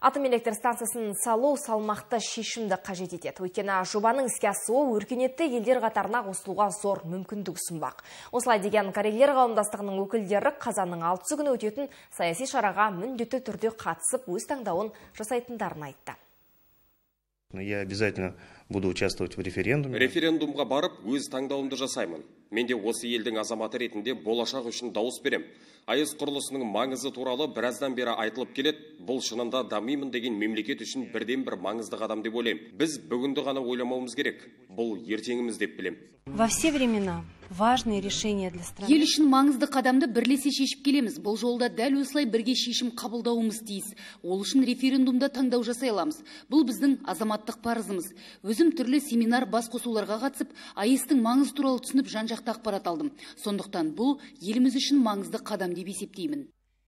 Атом электр станциясын салу салмақты шешімді қажет етеді. Өйткені жобаның іске асуы өркениетті елдер қатарына қосылуға зор мүмкіндік ұсынбақ. Осылай деген Карелер қауымдастығының өкілдері қазанның 6-сы күні өтетін саяси шараға міндетті түрде қатысып, өз таңдауын жасайтындарын айтты. Я обязательно буду участвовать в референдуме. Референдумға барып, өз таңдауымды жасаймын. Менде осы елдің азаматы ретінде болашақ үшін дауыс берем. АЭС құрылысының маңызы туралы біраздан бері айтылып келеді. Бұл шынында дамимын деген мемлекет үшін бірден-бір маңызды қадам деп ойлаймын. Біз бүгінді ғана ойламауымыз керек. Бұл ертеңіміз деп білем. Во все времена важные решения для страны. Ел үшін маңызды қадамды бірлесе шешіп келеміз. Бұл жолда дәл осылай бірге шешім қабылдауымыз тиіс. Ол үшін референдумда таңдау жасай аламыз. Бұл біздің азаматтық парызымыз. Өзім түрлі семинар бас қосуларға қатысып, АЭС-тің маңызы туралы түсініп жан-жақты ақпарат алдым. Сондықтан бұл еліміз үшін маңызды қадам деп есептеймін.